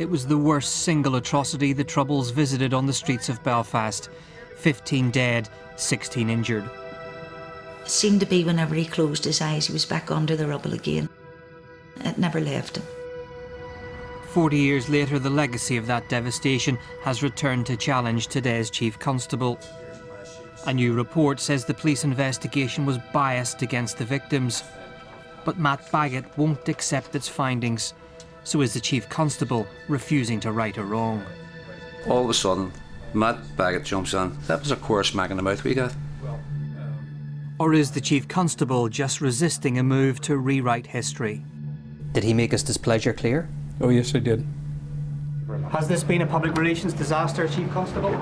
It was the worst single atrocity the Troubles visited on the streets of Belfast. 15 dead, 16 injured. It seemed to be whenever he closed his eyes, he was back under the rubble again. It never left him. 40 years later, the legacy of that devastation has returned to challenge today's Chief Constable. A new report says the police investigation was biased against the victims. But Matt Baggott won't accept its findings. So is the Chief Constable refusing to right a wrong. All of a sudden, Matt Baggott jumps in. That was a queer smack in the mouth we got. Or is the Chief Constable just resisting a move to rewrite history? Did he make his displeasure clear? Oh, yes, I did. Has this been a public relations disaster, Chief Constable?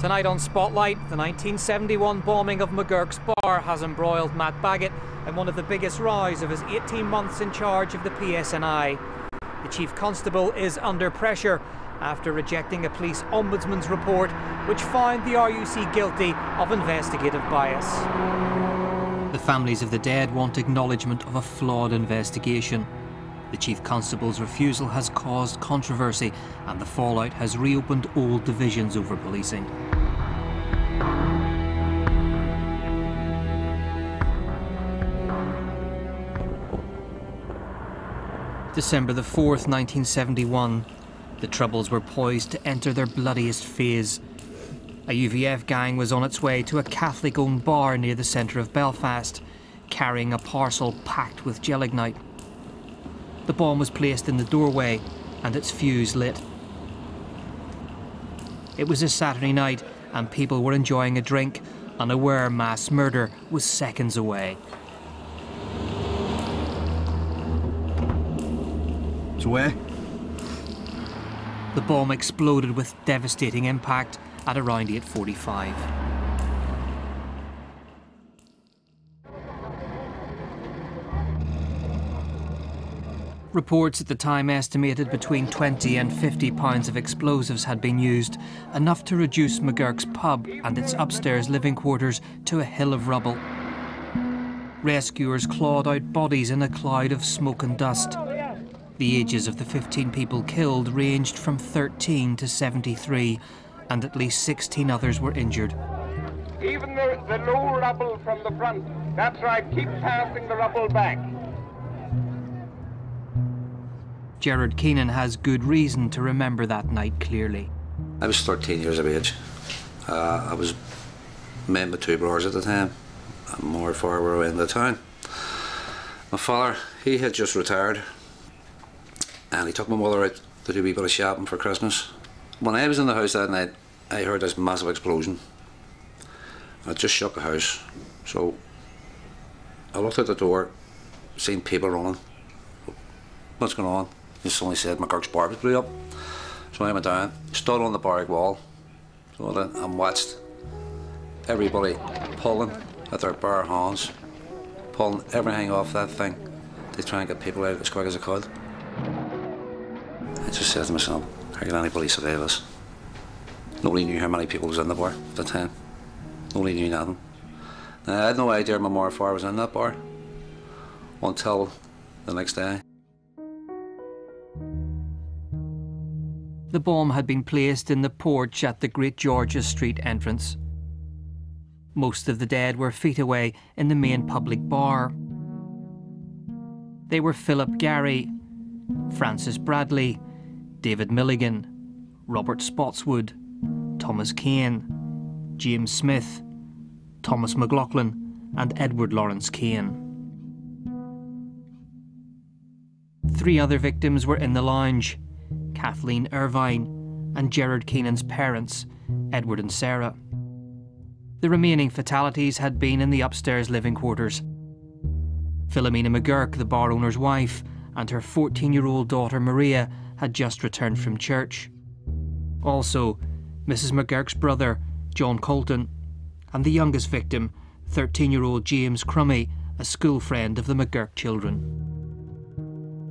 Tonight on Spotlight, the 1971 bombing of McGurk's Bar has embroiled Matt Baggott in one of the biggest rows of his 18 months in charge of the PSNI. The Chief Constable is under pressure after rejecting a police ombudsman's report which found the RUC guilty of investigative bias. The families of the dead want acknowledgement of a flawed investigation. The Chief Constable's refusal has caused controversy, and the fallout has reopened old divisions over policing. December the 4th, 1971. The Troubles were poised to enter their bloodiest phase. A UVF gang was on its way to a Catholic-owned bar near the centre of Belfast, carrying a parcel packed with gelignite. The bomb was placed in the doorway and its fuse lit. It was a Saturday night and people were enjoying a drink, unaware mass murder was seconds away. It's away. The bomb exploded with devastating impact at around 8:45. Reports at the time estimated between 20 and 50 pounds of explosives had been used, enough to reduce McGurk's pub and its upstairs living quarters to a hill of rubble. Rescuers clawed out bodies in a cloud of smoke and dust. The ages of the 15 people killed ranged from 13 to 73. And at least 16 others were injured. Even the low rubble from the front. That's right, keep passing the rubble back. Gerard Keenan has good reason to remember that night clearly. I was 13 years of age. I was met with two brothers at the time. I'm more far away in the town. My father, he had just retired, and he took my mother out to do a wee bit of shopping for Christmas. When I was in the house that night, I heard this massive explosion. It just shook the house. So I looked out the door, seen people running. What's going on? They suddenly said McGurk's Bar blew up. So I went down, stood on the barrack wall, and watched everybody pulling at their bare hands, pulling everything off that thing. They try and get people out as quick as they could. I just said to myself, how can anybody survive this? Nobody knew how many people was in the bar at the time. Nobody knew nothing. Now, I had no idea my mother far was in that bar until the next day. The bomb had been placed in the porch at the Great George's Street entrance. Most of the dead were feet away in the main public bar. They were Philip Gary, Francis Bradley, David Milligan, Robert Spotswood, Thomas Kane, James Smith, Thomas McLaughlin, and Edward Lawrence Kane. 3 other victims were in the lounge, Kathleen Irvine and Gerard Keenan's parents, Edward and Sarah. The remaining fatalities had been in the upstairs living quarters. Philomena McGurk, the bar owner's wife, and her 14-year-old daughter Maria had just returned from church. Also, Mrs. McGurk's brother, John Colton, and the youngest victim, 13-year-old James Crummy, a school friend of the McGurk children.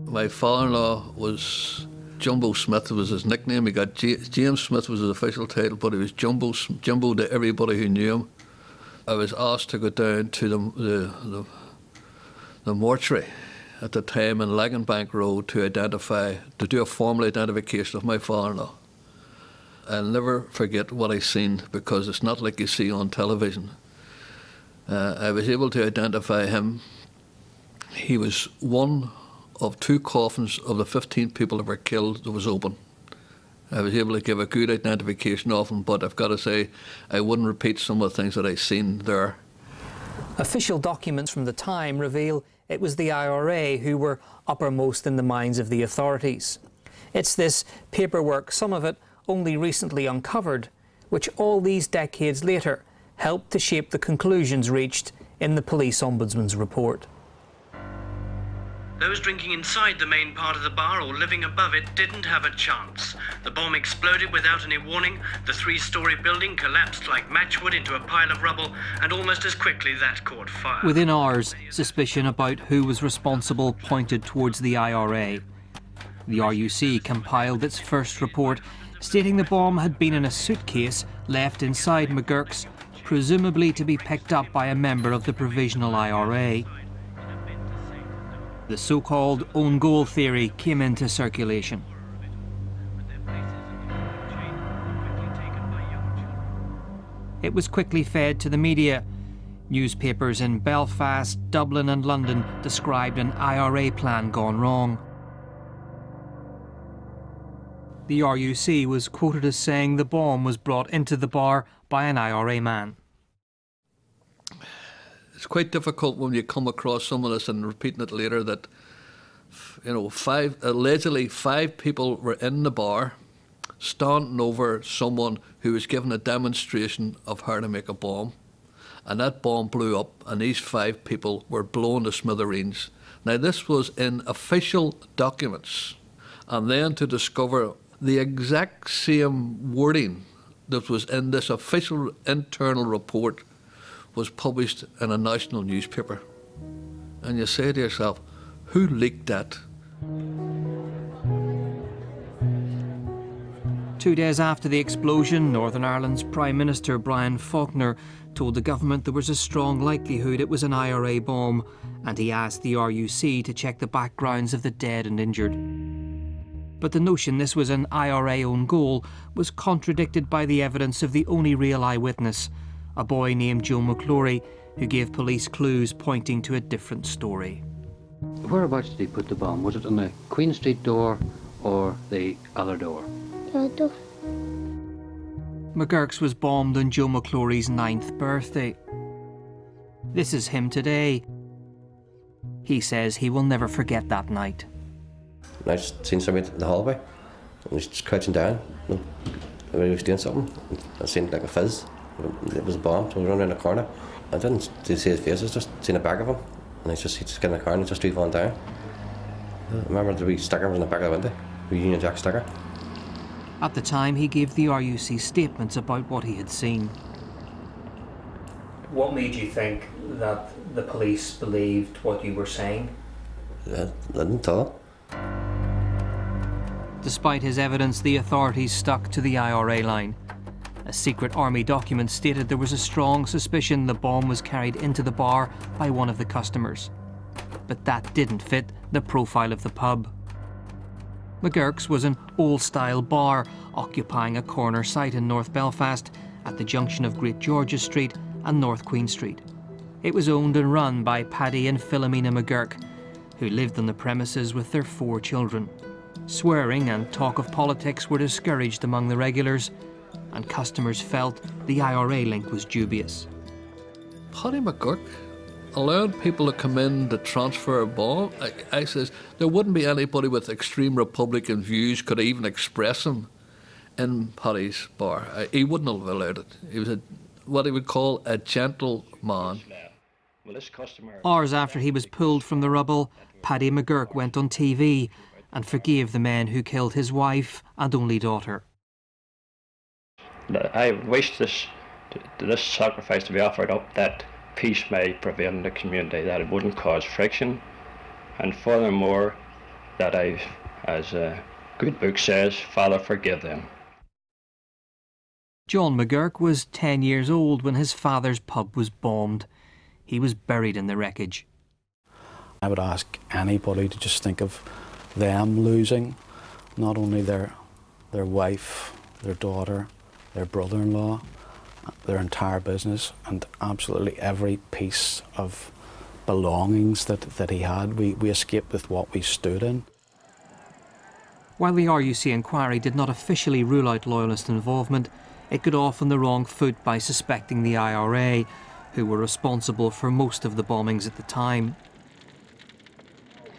My father-in-law was Jumbo Smith, was his nickname. He got James Smith was his official title, but he was Jumbo to everybody who knew him. I was asked to go down to the the mortuary at the time in Laganbank Road to do a formal identification of my father-in-law. I'll never forget what I seen, because it's not like you see on television. I was able to identify him. He was one of two coffins of the 15 people that were killed that was open. I was able to give a good identification of him, but I've got to say I wouldn't repeat some of the things that I seen there. Official documents from the time reveal it was the IRA who were uppermost in the minds of the authorities. It's this paperwork, some of it only recently uncovered, which all these decades later helped to shape the conclusions reached in the police ombudsman's report. Those drinking inside the main part of the bar or living above it didn't have a chance. The bomb exploded without any warning, the three-storey building collapsed like matchwood into a pile of rubble, and almost as quickly that caught fire. Within hours, suspicion about who was responsible pointed towards the IRA. The RUC compiled its first report, stating the bomb had been in a suitcase left inside McGurk's, presumably to be picked up by a member of the Provisional IRA. The so-called own goal theory came into circulation. It was quickly fed to the media. Newspapers in Belfast, Dublin and London described an IRA plan gone wrong. The RUC was quoted as saying the bomb was brought into the bar by an IRA man. It's quite difficult when you come across some of this and repeating it later that, you know, allegedly five people were in the bar standing over someone who was given a demonstration of how to make a bomb, and that bomb blew up and these five people were blown to smithereens. Now this was in official documents, and then to discover the exact same wording that was in this official internal report was published in a national newspaper. And you say to yourself, who leaked that? 2 days after the explosion, Northern Ireland's Prime Minister Brian Faulkner told the government there was a strong likelihood it was an IRA bomb, and he asked the RUC to check the backgrounds of the dead and injured. But the notion this was an IRA own goal was contradicted by the evidence of the only real eyewitness, a boy named Joe McClory, who gave police clues pointing to a different story. Whereabouts did he put the bomb? Was it on the Queen Street door or the other door? The other door. McGurk's was bombed on Joe McClory's 9th birthday. This is him today. He says he will never forget that night. I just seen somebody in the hallway, and he was just crouching down. He was doing something. I seen like a fizz. It was bombed, so we were running in the corner. I didn't see his face, I just seen the back of him. And he's just getting in the car and he just drove on down. I remember the wee sticker was in the back of the window, the Union Jack sticker. At the time, he gave the RUC statements about what he had seen. What made you think that the police believed what you were saying? I didn't tell. Despite his evidence, the authorities stuck to the IRA line. A secret army document stated there was a strong suspicion the bomb was carried into the bar by one of the customers. But that didn't fit the profile of the pub. McGurk's was an old-style bar occupying a corner site in North Belfast at the junction of Great George's Street and North Queen Street. It was owned and run by Paddy and Philomena McGurk, who lived on the premises with their 4 children. Swearing and talk of politics were discouraged among the regulars, and customers felt the IRA link was dubious. Paddy McGurk allowed people to come in to transfer a bomb. I says there wouldn't be anybody with extreme Republican views could even express him in Paddy's bar. He wouldn't have allowed it. He was what he would call a gentleman. Hours after he was pulled from the rubble, Paddy McGurk went on TV and forgave the men who killed his wife and only daughter. I wish this sacrifice to be offered up, that peace may prevail in the community, that it wouldn't cause friction, and furthermore, that I, as a good book says, Father, forgive them. John McGurk was 10 years old when his father's pub was bombed. He was buried in the wreckage. I would ask anybody to just think of them losing not only their wife, their daughter, their brother-in-law, their entire business, and absolutely every piece of belongings that he had. We escaped with what we stood in. While the RUC inquiry did not officially rule out Loyalist involvement, it got off on the wrong foot by suspecting the IRA, who were responsible for most of the bombings at the time.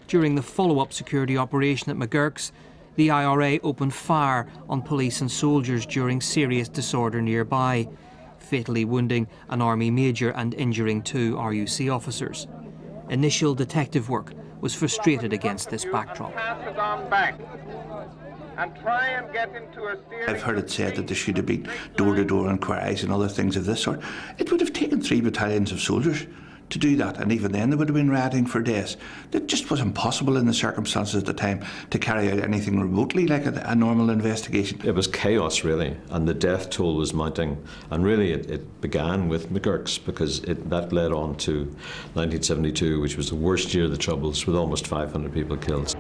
During the follow-up security operation at McGurk's, the IRA opened fire on police and soldiers during serious disorder nearby, fatally wounding an army major and injuring 2 RUC officers. Initial detective work was frustrated against this backdrop. I've heard it said that there should have been door-to-door inquiries and other things of this sort. It would have taken 3 battalions of soldiers to do that, and even then they would have been rioting for days. That just was impossible in the circumstances at the time to carry out anything remotely like a normal investigation. It was chaos, really, and the death toll was mounting. And really it began with McGurk's, because that led on to 1972, which was the worst year of the Troubles, with almost 500 people killed.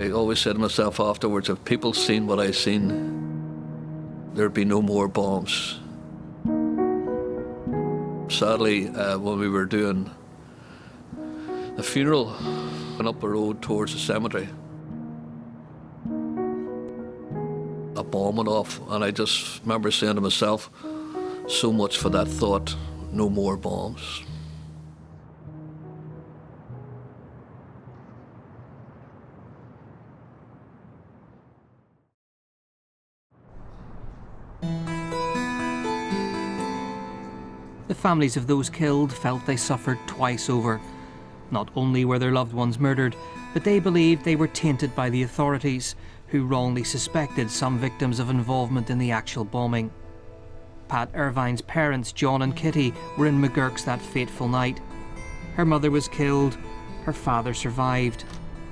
I always said to myself afterwards, if people seen what I seen, there'd be no more bombs. Sadly, when we were doing a funeral, went up a road towards the cemetery. A bomb went off, and I just remember saying to myself, so much for that thought, no more bombs. The families of those killed felt they suffered twice over. Not only were their loved ones murdered, but they believed they were tainted by the authorities, who wrongly suspected some victims of involvement in the actual bombing. Pat Irvine's parents, John and Kitty, were in McGurk's that fateful night. Her mother was killed, her father survived.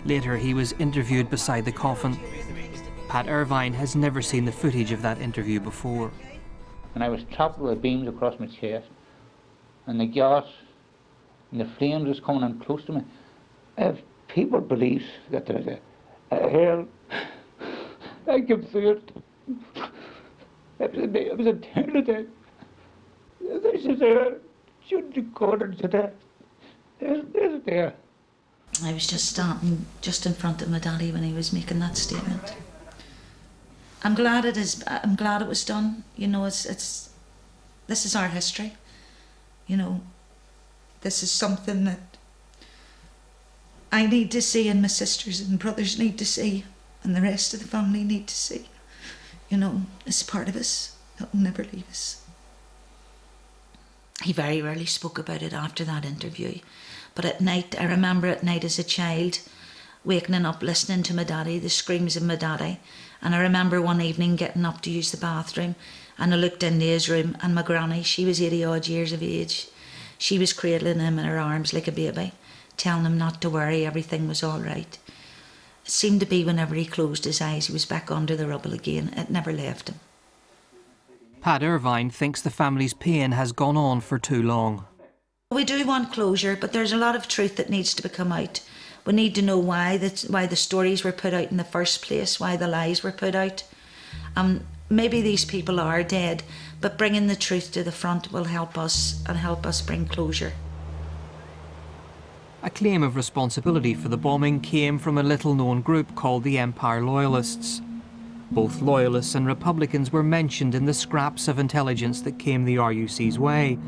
Later he was interviewed beside the coffin. Pat Irvine has never seen the footage of that interview before. And I was trapped with beams across my chest. And the gas and the flames was coming in close to me. If people believe that there is a hell, I can see it. It was a terrible day. This is there. Shouldn't you go today? There's there. I was just standing just in front of my daddy when he was making that statement. I'm glad it is. I'm glad it was done. You know, it's this is our history. You know, this is something that I need to see, and my sisters and brothers need to see, and the rest of the family need to see. You know, it's part of us. It'll never leave us. He very rarely spoke about it after that interview. But at night, I remember at night as a child, waking up, listening to my daddy, the screams of my daddy. And I remember one evening getting up to use the bathroom, and I looked into his room, and my granny, she was 80-odd years of age. She was cradling him in her arms like a baby, telling him not to worry, everything was all right. It seemed to be whenever he closed his eyes, he was back under the rubble again. It never left him. Pat Irvine thinks the family's pain has gone on for too long. We do want closure, but there's a lot of truth that needs to come out. We need to know why the stories were put out in the first place, why the lies were put out. Maybe these people are dead, but bringing the truth to the front will help us and help us bring closure. A claim of responsibility for the bombing came from a little-known group called the Empire Loyalists. Both Loyalists and Republicans were mentioned in the scraps of intelligence that came the RUC's way,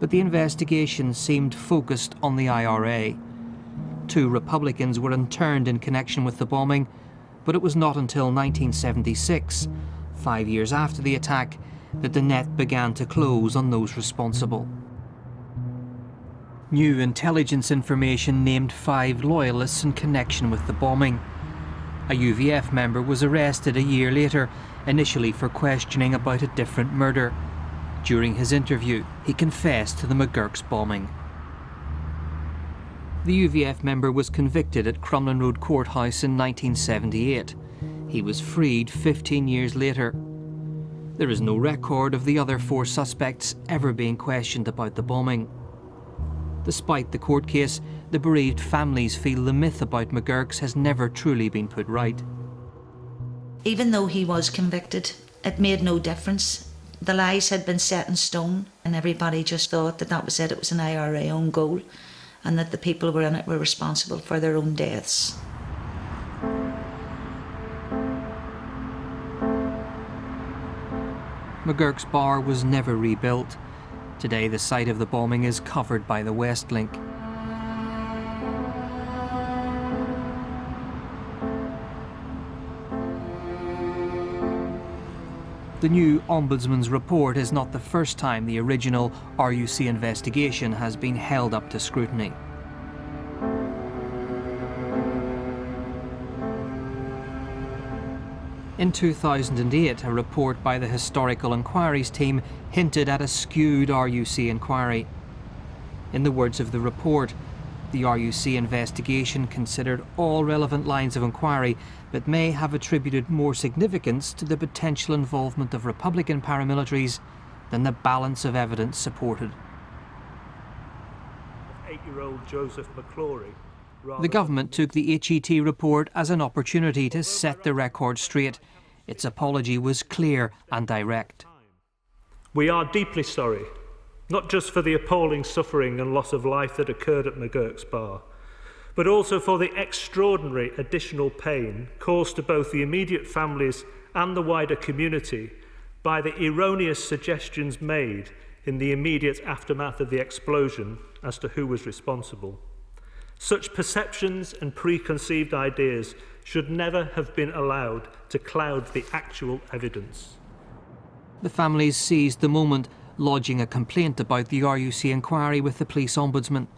but the investigation seemed focused on the IRA. 2 Republicans were interned in connection with the bombing, but it was not until 1976, 5 years after the attack, that the net began to close on those responsible. New intelligence information named 5 Loyalists in connection with the bombing. A UVF member was arrested a year later, initially for questioning about a different murder. During his interview, he confessed to the McGurk's bombing. The UVF member was convicted at Crumlin Road Courthouse in 1978. He was freed 15 years later. There is no record of the other four suspects ever being questioned about the bombing. Despite the court case, the bereaved families feel the myth about McGurk's has never truly been put right. Even though he was convicted, it made no difference. The lies had been set in stone and everybody just thought that that was it. It was an IRA own goal and that the people who were in it were responsible for their own deaths. McGurk's Bar was never rebuilt. Today, the site of the bombing is covered by the West Link. The new Ombudsman's report is not the first time the original RUC investigation has been held up to scrutiny. In 2008, a report by the Historical Inquiries team hinted at a skewed RUC inquiry. In the words of the report, the RUC investigation considered all relevant lines of inquiry, but may have attributed more significance to the potential involvement of Republican paramilitaries than the balance of evidence supported. Eight-year-old Joseph McClory. The government took the HET report as an opportunity to set the record straight. Its apology was clear and direct. We are deeply sorry, not just for the appalling suffering and loss of life that occurred at McGurk's Bar, but also for the extraordinary additional pain caused to both the immediate families and the wider community by the erroneous suggestions made in the immediate aftermath of the explosion as to who was responsible. Such perceptions and preconceived ideas should never have been allowed to cloud the actual evidence. The families seized the moment, lodging a complaint about the RUC inquiry with the police ombudsman.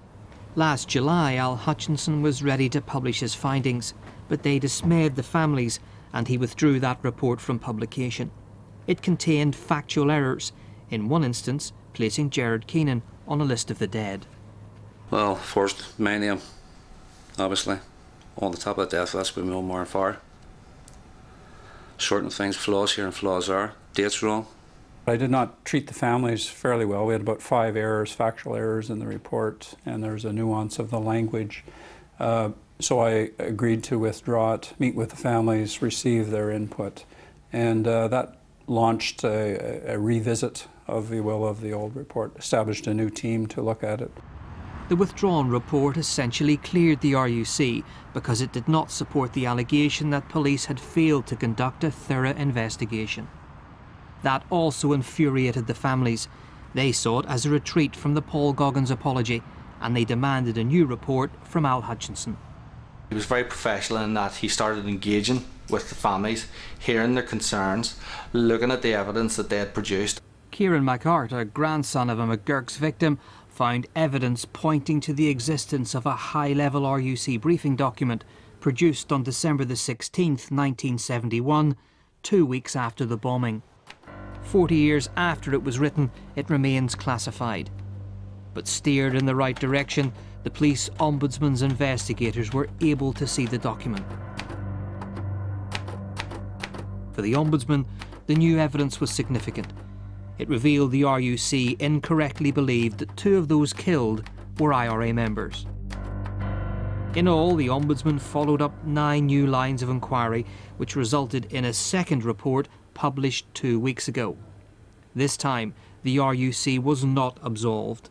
Last July, Al Hutchinson was ready to publish his findings, but they dismayed the families and he withdrew that report from publication. It contained factual errors, in one instance placing Gerard Keenan on a list of the dead. Well, first, my name, obviously, on the top of the death list with my own more fire. Certain things, flaws here and flaws there, dates wrong. I did not treat the families fairly well. We had about 5 errors, factual errors in the report, and there's a nuance of the language. So I agreed to withdraw it, meet with the families, receive their input. And that launched a revisit, if you will, of the old report, established a new team to look at it. The withdrawn report essentially cleared the RUC because it did not support the allegation that police had failed to conduct a thorough investigation. That also infuriated the families. They saw it as a retreat from the Paul Goggins apology, and they demanded a new report from Al Hutchinson. He was very professional in that he started engaging with the families, hearing their concerns, looking at the evidence that they had produced. Kieran McArt, a grandson of a McGurk's victim, found evidence pointing to the existence of a high-level RUC briefing document produced on December the 16th, 1971, 2 weeks after the bombing. 40 years after it was written, it remains classified. But steered in the right direction, the police ombudsman's investigators were able to see the document. For the ombudsman, the new evidence was significant. It revealed the RUC incorrectly believed that 2 of those killed were IRA members. In all, the Ombudsman followed up 9 new lines of inquiry, which resulted in a second report published 2 weeks ago. This time, the RUC was not absolved.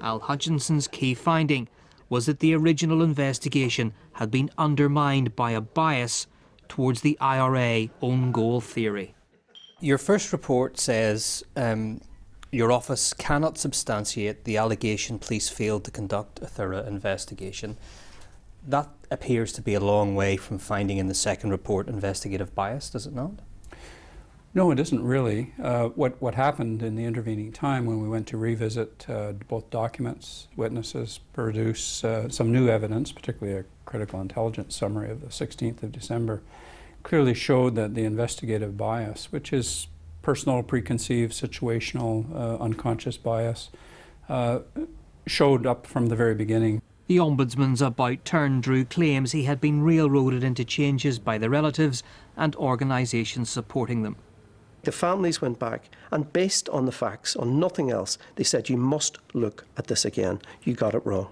Al Hutchinson's key finding was that the original investigation had been undermined by a bias towards the IRA own goal theory. Your first report says your office cannot substantiate the allegation police failed to conduct a thorough investigation. That appears to be a long way from finding in the second report investigative bias, does it not? No, it isn't really. What happened in the intervening time when we went to revisit both documents, witnesses, produce some new evidence, particularly a critical intelligence summary of the 16th of December, clearly showed that the investigative bias, which is personal, preconceived, situational, unconscious bias, showed up from the very beginning. The Ombudsman's about-turn drew claims he had been railroaded into changes by the relatives and organisations supporting them. The families went back, and based on the facts, on nothing else, they said, you must look at this again. You got it wrong.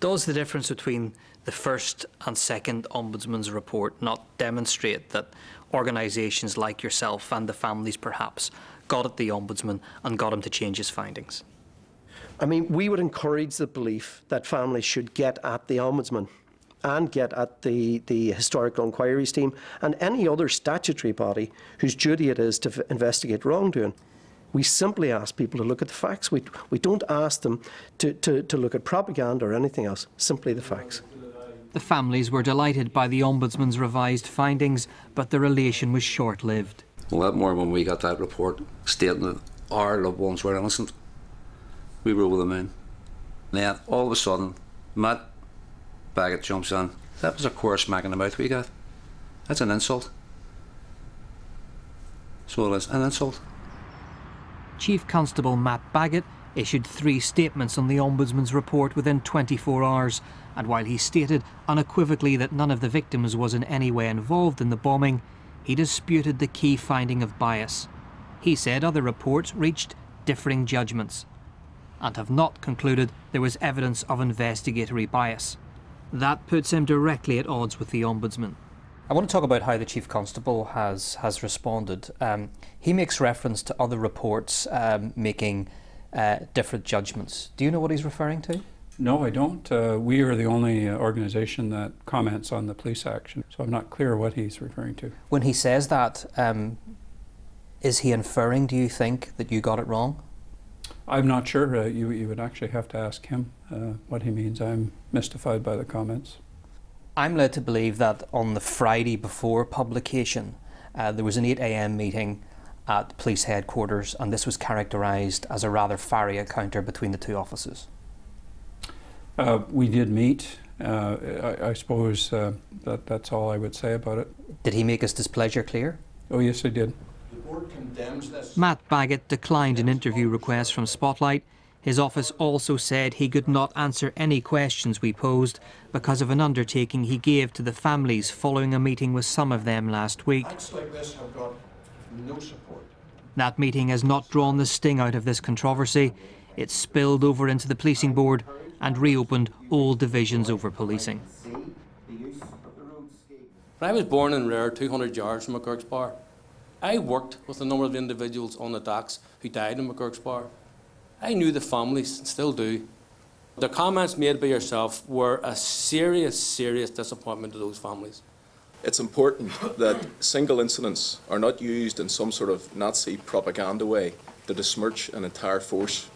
Does the difference between the first and second Ombudsman's report not demonstrate that organisations like yourself and the families perhaps got at the Ombudsman and got him to change his findings? I mean, we would encourage the belief that families should get at the Ombudsman and get at the Historical Inquiries Team and any other statutory body whose duty it is to investigate wrongdoing. We simply ask people to look at the facts. We don't ask them to look at propaganda or anything else, simply the facts. The families were delighted by the Ombudsman's revised findings, but the relation was short-lived. Well, that more when we got that report stating that our loved ones were innocent. We ruled them in. Then, all of a sudden, Matt Baggott jumps in. That was a coarse smack in the mouth we got. That's an insult. So it is an insult. Chief Constable Matt Baggott issued 3 statements on the Ombudsman's report within 24 hours, and while he stated unequivocally that none of the victims was in any way involved in the bombing, he disputed the key finding of bias. He said other reports reached differing judgments and have not concluded there was evidence of investigatory bias. That puts him directly at odds with the Ombudsman. I want to talk about how the Chief Constable has responded. He makes reference to other reports making different judgments. Do you know what he's referring to? No, I don't. We are the only organisation that comments on the police action, so I'm not clear what he's referring to. When he says that, is he inferring, do you think, that you got it wrong? I'm not sure. You would actually have to ask him what he means. I'm mystified by the comments. I'm led to believe that on the Friday before publication, there was an 8 a.m. meeting at police headquarters, and this was characterised as a rather fiery encounter between the two offices. We did meet. I suppose that's all I would say about it. Did he make his displeasure clear? Oh, yes, he did. The board condemns this. Matt Baggott declined an interview request from Spotlight. His office also said he could not answer any questions we posed because of an undertaking he gave to the families following a meeting with some of them last week. Acts like this have got no support. That meeting has not drawn the sting out of this controversy. It spilled over into the Policing Board and reopened old divisions over policing. When I was born in Rare, 200 yards from McGurk's Bar, I worked with a number of individuals on the docks who died in McGurk's Bar. I knew the families, and still do. The comments made by yourself were a serious, serious disappointment to those families. It's important that single incidents are not used in some sort of Nazi propaganda way to besmirch an entire force.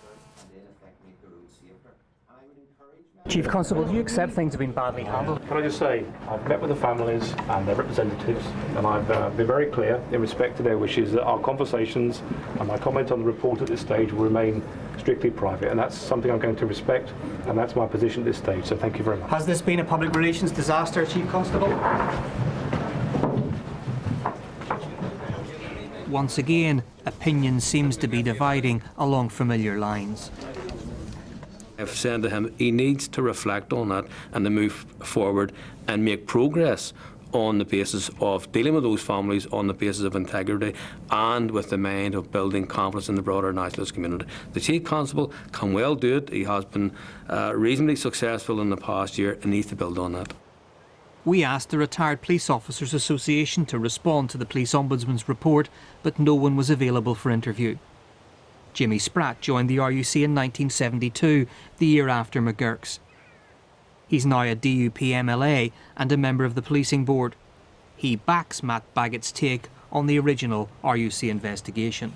Chief Constable, do you accept things have been badly handled? Can I just say, I've met with the families and their representatives, and I've been very clear in respect to their wishes that our conversations and my comment on the report at this stage will remain strictly private, and that's something I'm going to respect, and that's my position at this stage, so thank you very much. Has this been a public relations disaster, Chief Constable? Once again, opinion seems to be dividing along familiar lines. I've said to him, he needs to reflect on that and to move forward and make progress on the basis of dealing with those families on the basis of integrity and with the mind of building confidence in the broader nationalist community. The Chief Constable can well do it. He has been reasonably successful in the past year and needs to build on that. We asked the Retired Police Officers Association to respond to the Police Ombudsman's report, but no one was available for interview. Jimmy Spratt joined the RUC in 1972, the year after McGurk's. He's now a DUP MLA and a member of the Policing Board. He backs Matt Baggott's take on the original RUC investigation.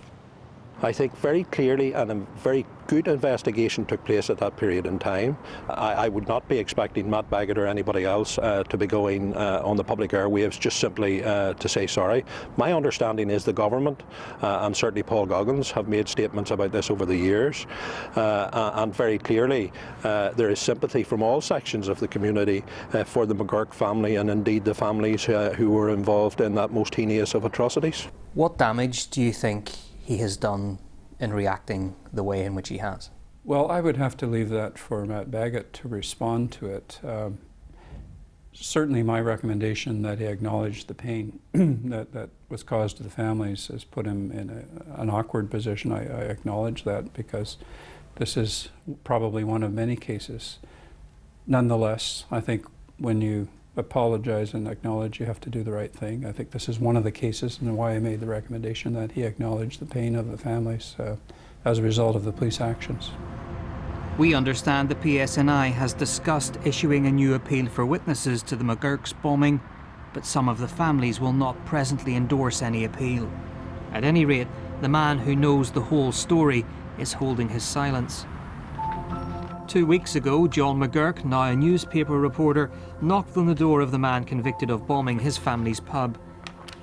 I think very clearly and a very good investigation took place at that period in time. I would not be expecting Matt Baggott or anybody else to be going on the public airwaves just simply to say sorry. My understanding is the government and certainly Paul Goggins have made statements about this over the years, and very clearly there is sympathy from all sections of the community for the McGurk family and indeed the families who were involved in that most heinous of atrocities. What damage do you think he has done in reacting the way in which he has? Well, I would have to leave that for Matt Baggott to respond to it. Certainly my recommendation that he acknowledge the pain that was caused to the families has put him in an awkward position. I acknowledge that, because this is probably one of many cases. Nonetheless, I think when you apologize and acknowledge, you have to do the right thing. I think this is one of the cases, and why I made the recommendation that he acknowledge the pain of the families as a result of the police actions. We understand the PSNI has discussed issuing a new appeal for witnesses to the McGurk's bombing, but some of the families will not presently endorse any appeal. At any rate, the man who knows the whole story is holding his silence. 2 weeks ago, John McGurk, now a newspaper reporter, knocked on the door of the man convicted of bombing his family's pub.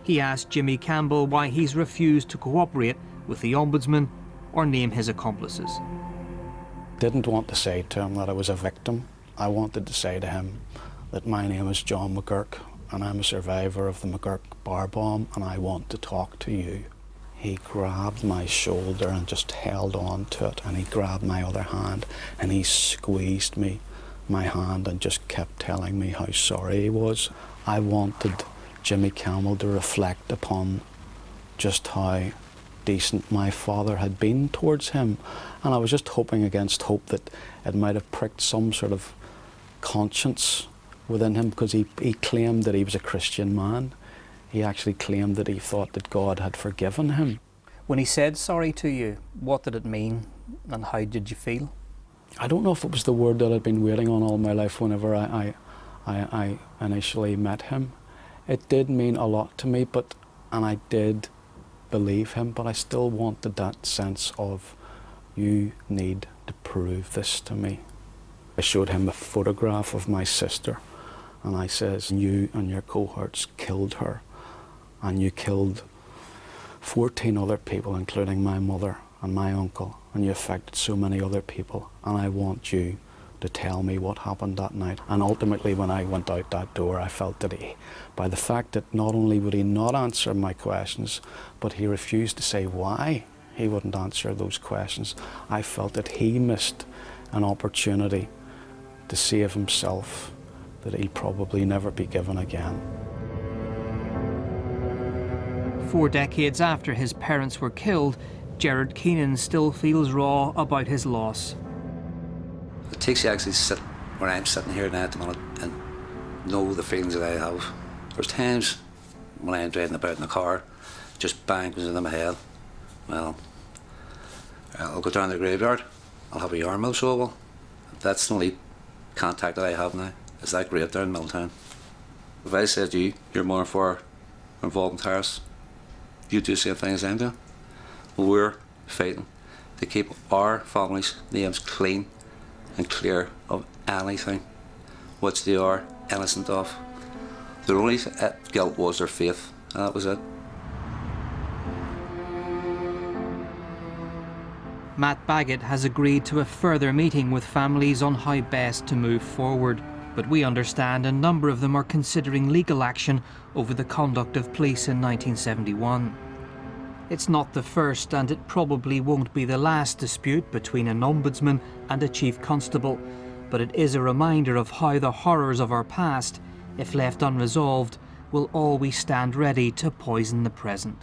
He asked Jimmy Campbell why he's refused to cooperate with the Ombudsman or name his accomplices. Didn't want to say to him that I was a victim. I wanted to say to him that my name is John McGurk, and I'm a survivor of the McGurk bar bomb, and I want to talk to you. He grabbed my shoulder and just held on to it, and he grabbed my other hand, and he squeezed my hand, and just kept telling me how sorry he was. I wanted Jimmy Campbell to reflect upon just how decent my father had been towards him, and I was just hoping against hope that it might have pricked some sort of conscience within him, because he claimed that he was a Christian man. He actually claimed that he thought that God had forgiven him. When he said sorry to you, what did it mean and how did you feel? I don't know if it was the word that I'd been waiting on all my life whenever I initially met him. It did mean a lot to me, but, and I did believe him, but I still wanted that sense of, you need to prove this to me. I showed him a photograph of my sister, and I says, you and your cohorts killed her, and you killed 14 other people, including my mother and my uncle, and you affected so many other people, and I want you to tell me what happened that night. And ultimately, when I went out that door, I felt that by the fact that not only would he not answer my questions, but he refused to say why he wouldn't answer those questions, I felt that he missed an opportunity to save himself that he'll probably never be given again. 4 decades after his parents were killed, Gerard Keenan still feels raw about his loss. It takes you actually sit where I'm sitting here now at the minute and know the feelings that I have. There's times when I'm driving about in the car, just bang goes into my head. Well, I'll go down to the graveyard, I'll have a yarmulke, so I will. That's the only contact that I have now. It's that grave there in Milltown. If I said to you, you're more for involved in terrorists, you do the same thing as I'm doing. We're fighting to keep our families' names clean and clear of anything which they are innocent of. Their only guilt was their faith, and that was it. Matt Baggott has agreed to a further meeting with families on how best to move forward. But we understand a number of them are considering legal action over the conduct of police in 1971. It's not the first, and it probably won't be the last dispute between an ombudsman and a chief constable, but it is a reminder of how the horrors of our past, if left unresolved, will always stand ready to poison the present.